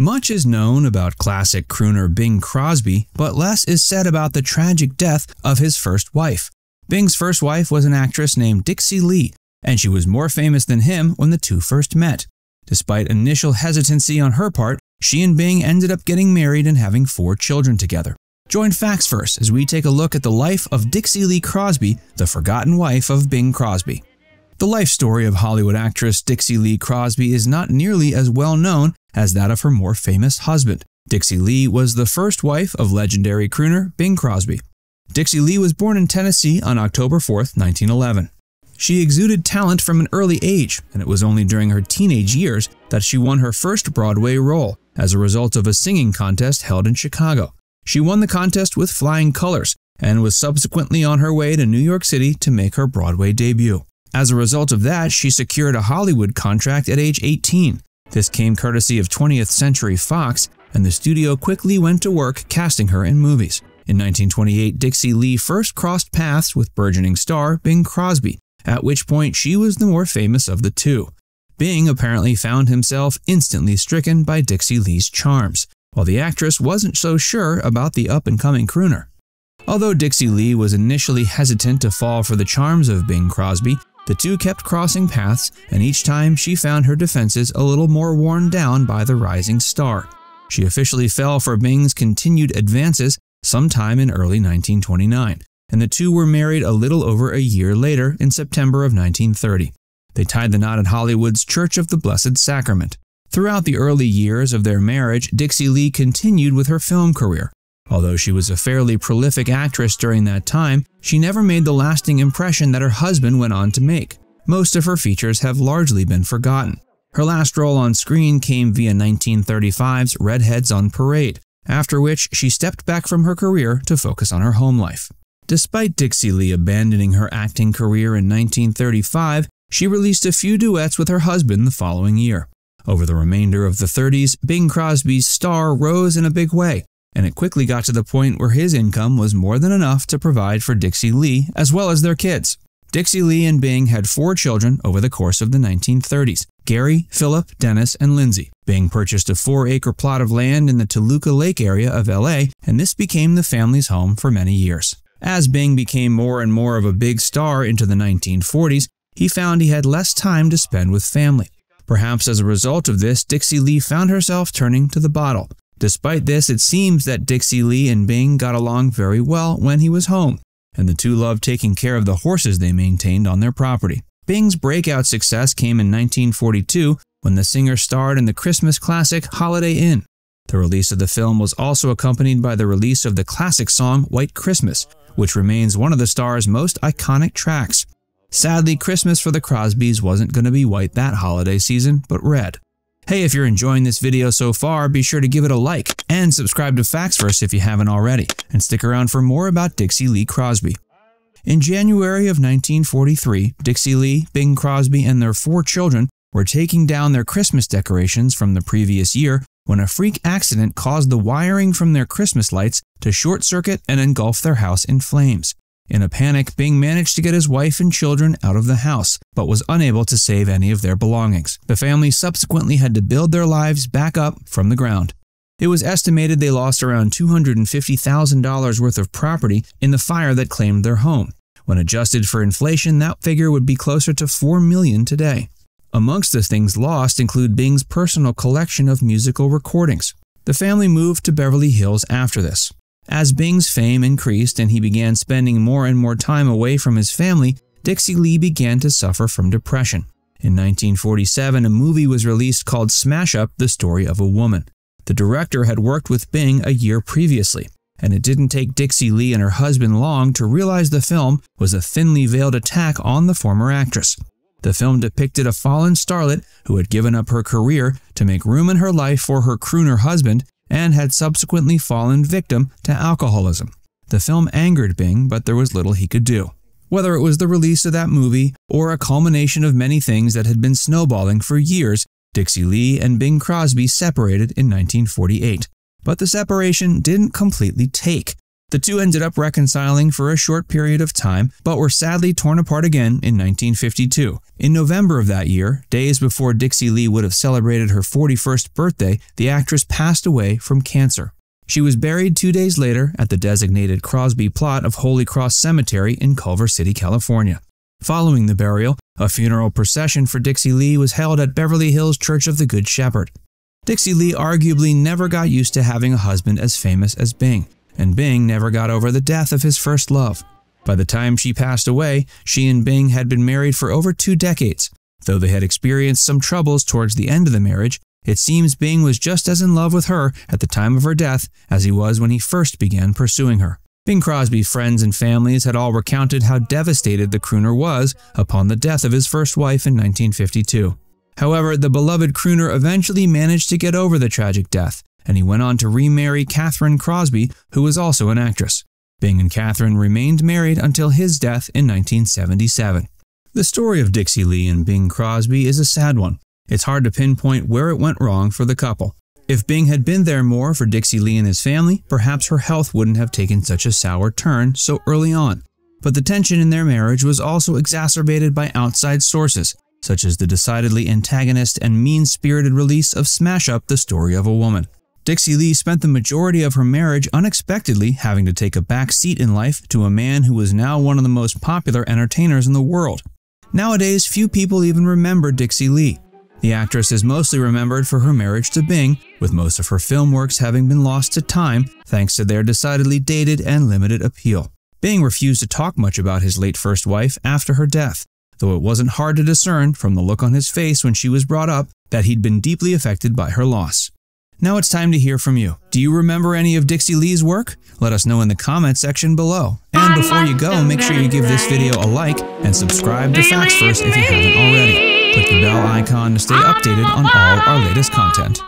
Much is known about classic crooner Bing Crosby, but less is said about the tragic death of his first wife. Bing's first wife was an actress named Dixie Lee, and she was more famous than him when the two first met. Despite initial hesitancy on her part, she and Bing ended up getting married and having 4 children together. Join Facts Verse as we take a look at the life of Dixie Lee Crosby, the forgotten wife of Bing Crosby. The life story of Hollywood actress Dixie Lee Crosby is not nearly as well known as that of her more famous husband. Dixie Lee was the first wife of legendary crooner Bing Crosby. Dixie Lee was born in Tennessee on October 4, 1911. She exuded talent from an early age, and it was only during her teenage years that she won her first Broadway role as a result of a singing contest held in Chicago. She won the contest with flying colors and was subsequently on her way to New York City to make her Broadway debut. As a result of that, she secured a Hollywood contract at age 18. This came courtesy of 20th Century Fox, and the studio quickly went to work casting her in movies. In 1928, Dixie Lee first crossed paths with burgeoning star Bing Crosby, at which point she was the more famous of the two. Bing apparently found himself instantly stricken by Dixie Lee's charms, while the actress wasn't so sure about the up-and-coming crooner. Although Dixie Lee was initially hesitant to fall for the charms of Bing Crosby, the two kept crossing paths, and each time she found her defenses a little more worn down by the rising star. She officially fell for Bing's continued advances sometime in early 1929, and the two were married a little over a year later in September of 1930. They tied the knot at Hollywood's Church of the Blessed Sacrament. Throughout the early years of their marriage, Dixie Lee continued with her film career. Although she was a fairly prolific actress during that time, she never made the lasting impression that her husband went on to make. Most of her features have largely been forgotten. Her last role on screen came via 1935's Redheads on Parade, after which she stepped back from her career to focus on her home life. Despite Dixie Lee abandoning her acting career in 1935, she released a few duets with her husband the following year. Over the remainder of the 30s, Bing Crosby's star rose in a big way, and it quickly got to the point where his income was more than enough to provide for Dixie Lee as well as their kids. Dixie Lee and Bing had 4 children over the course of the 1930s: Gary, Philip, Dennis, and Lindsay. Bing purchased a 4-acre plot of land in the Toluca Lake area of LA, and this became the family's home for many years. As Bing became more and more of a big star into the 1940s, he found he had less time to spend with family. Perhaps as a result of this, Dixie Lee found herself turning to the bottle. Despite this, it seems that Dixie Lee and Bing got along very well when he was home, and the two loved taking care of the horses they maintained on their property. Bing's breakout success came in 1942 when the singer starred in the Christmas classic Holiday Inn. The release of the film was also accompanied by the release of the classic song White Christmas, which remains one of the star's most iconic tracks. Sadly, Christmas for the Crosbys wasn't going to be white that holiday season, but red. Hey, if you're enjoying this video so far, be sure to give it a like and subscribe to Facts Verse if you haven't already, and stick around for more about Dixie Lee Crosby. In January of 1943, Dixie Lee, Bing Crosby, and their 4 children were taking down their Christmas decorations from the previous year when a freak accident caused the wiring from their Christmas lights to short-circuit and engulf their house in flames. In a panic, Bing managed to get his wife and children out of the house, but was unable to save any of their belongings. The family subsequently had to build their lives back up from the ground. It was estimated they lost around $250,000 worth of property in the fire that claimed their home. When adjusted for inflation, that figure would be closer to $4 million today. Amongst the things lost include Bing's personal collection of musical recordings. The family moved to Beverly Hills after this. As Bing's fame increased and he began spending more and more time away from his family, Dixie Lee began to suffer from depression. In 1947, a movie was released called Smash-Up: The Story of a Woman. The director had worked with Bing a year previously, and it didn't take Dixie Lee and her husband long to realize the film was a thinly veiled attack on the former actress. The film depicted a fallen starlet who had given up her career to make room in her life for her crooner husband and had subsequently fallen victim to alcoholism. The film angered Bing, but there was little he could do. Whether it was the release of that movie or a culmination of many things that had been snowballing for years, Dixie Lee and Bing Crosby separated in 1948. But the separation didn't completely take. The two ended up reconciling for a short period of time, but were sadly torn apart again in 1952. In November of that year, days before Dixie Lee would have celebrated her 41st birthday, the actress passed away from cancer. She was buried 2 days later at the designated Crosby plot of Holy Cross Cemetery in Culver City, California. Following the burial, a funeral procession for Dixie Lee was held at Beverly Hills Church of the Good Shepherd. Dixie Lee arguably never got used to having a husband as famous as Bing. And Bing never got over the death of his first love. By the time she passed away, she and Bing had been married for over 2 decades. Though they had experienced some troubles towards the end of the marriage, it seems Bing was just as in love with her at the time of her death as he was when he first began pursuing her. Bing Crosby's friends and families had all recounted how devastated the crooner was upon the death of his first wife in 1952. However, the beloved crooner eventually managed to get over the tragic death, and he went on to remarry Kathryn Crosby, who was also an actress. Bing and Kathryn remained married until his death in 1977. The story of Dixie Lee and Bing Crosby is a sad one. It's hard to pinpoint where it went wrong for the couple. If Bing had been there more for Dixie Lee and his family, perhaps her health wouldn't have taken such a sour turn so early on. But the tension in their marriage was also exacerbated by outside sources, such as the decidedly antagonist and mean-spirited release of Smash-Up The Story of a Woman. Dixie Lee spent the majority of her marriage unexpectedly having to take a back seat in life to a man who was now one of the most popular entertainers in the world. Nowadays, few people even remember Dixie Lee. The actress is mostly remembered for her marriage to Bing, with most of her film works having been lost to time thanks to their decidedly dated and limited appeal. Bing refused to talk much about his late first wife after her death, though it wasn't hard to discern from the look on his face when she was brought up that he'd been deeply affected by her loss. Now it's time to hear from you. Do you remember any of Dixie Lee's work? Let us know in the comment section below. And before you go, make sure you give this video a like and subscribe to Facts Verse if you haven't already. Click the bell icon to stay updated on all our latest content.